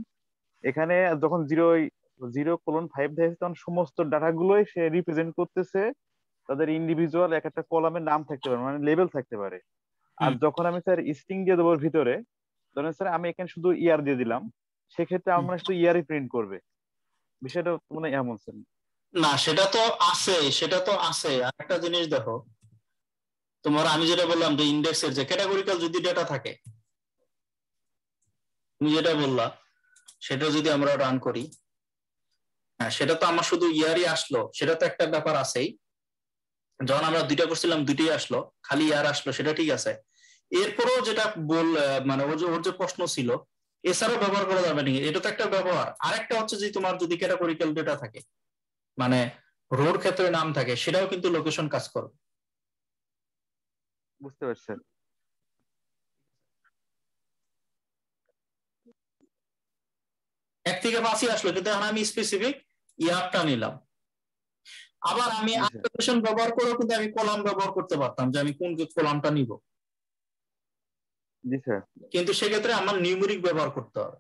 এখানে যখন 0:5 দেয় তখন সমস্ত ডাটাগুলোই সে রিপ্রেজেন্ট করতেছে, তাদের ইন্ডিভিজুয়াল এক একটা কলামের নাম থাকতে পারে, মানে লেভেল থাকতে পারে। আর যখন আমি স্যার স্ট্রিং দিয়ে দেবো ভিতরে, ধরেন স্যার আমি এখানে শুধু ইয়ার দিয়ে দিলাম, সেক্ষেত্রে আমরা শুধু ইয়ারই প্রিন্ট করবে, বিষয়টা মানে এমন স্যার না? সেটা তো আছে, সেটা তো আছে। আর একটা জিনিস দেখো তোমার, আমি যেটা বললাম যে ইনডেক্সের যে ক্যাটাগরিক্যাল যদি ডেটা থাকে, তুমি যেটা বললা সেটা যদি আমরা রান করি, হ্যাঁ সেটা তো আমার শুধু ইয়ারই আসলো, সেটা তো একটা ব্যাপার আছেই। যখন আমরা দুইটা করছিলাম দুইটাই আসলো, খালি ইয়ার আসলো, সেটা ঠিক আছে। এরপরেও যেটা বল মানে ওর যে প্রশ্ন ছিল এছাড়াও ব্যবহার করা যাবে না, এটা তো একটা ব্যবহার। আরেকটা হচ্ছে যে তোমার যদি ক্যাটাগরিক্যাল ডেটা থাকে মানে রোড ক্ষেত্রে নাম থাকে সেটাও কিন্তু লোকেশন কাজ করবে। বুঝতে পারছেন? এক থেকে 5 আসলো, কিন্তু আমি স্পেসিফিক ইয়ারটা নিলাম। আবার আমি লোকেশন ব্যবহার করে কিন্তু আমি কলাম ব্যবহার করতে পারতাম যে আমি কোন কলামটা নিব, কিন্তু সেক্ষেত্রে আমার নিউমেরিক ব্যবহার করতে হবে।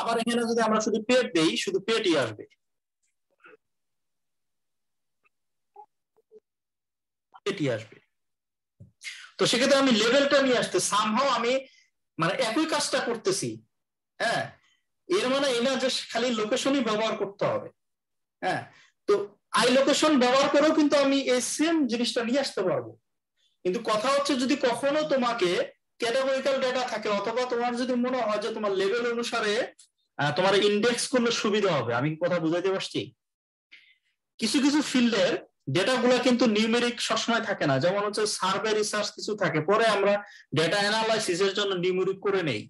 আবার এখানে যদি আমরা শুধু পেট দেই, শুধু পেটই আসবে, পেটই আসবে। তো সেক্ষেত্রে আমি লেভেলটা নিয়ে আসতে সামহাও আমি মানে একই কাজটা করতেছি, হ্যাঁ এর মানে এই না যে খালি লোকেশনই ব্যবহার করতে হবে। হ্যাঁ, তো আই লোকেশন ব্যবহার করেও কিন্তু আমি এই সেম জিনিসটা নিয়ে আসতে পারবো। কিন্তু কথা হচ্ছে যদি কখনো তোমাকে ক্যাটাগরিক্যাল ডেটা থাকে অথবা তোমার যদি মনে হয় যে তোমার লেভেল অনুসারে তোমার ইনডেক্স করলে সুবিধা হবে, আমি কথা বুঝাইতে পারছি? কিছু কিছু ফিল্ডের ডেটা গুলা কিন্তু নিউমেরিক সবসময় থাকে না, যেমন হচ্ছে সার্ভে রিসার্চ কিছু থাকে, পরে আমরা ডেটা অ্যানালাইসিস এর জন্য নিউমেরিক করে নেই।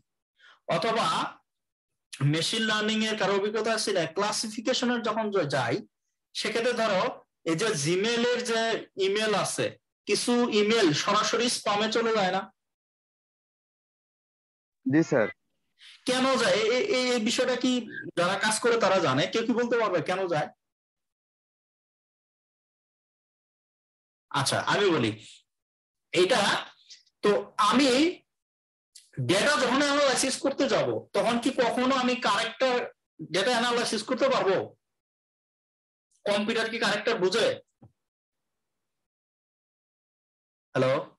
অথবা মেশিন লার্নিং এর কারো অভিজ্ঞতা আছে না, ক্লাসিফিকেশনের যখন যাই সেক্ষেত্রে ধরো এই যে জিমেলের যে ইমেল আছে, কিছু ইমেল সরাসরি স্প্যামে চলে যায় না? জি স্যার। কেন যায় এই বিষয়টা কি যারা কাজ করে তারা জানে, কেউ কি বলতে পারবে কেন যায়? আচ্ছা আমি বলি এটা তো, আমি ডেটা যখন অ্যানালাইসিস করতে যাব তখন কি কখনো আমি কারেক্ট ডেটা অ্যানালাইসিস করতে পারবো? कंप्यूटर की कैरेक्टर बुझे? हेलो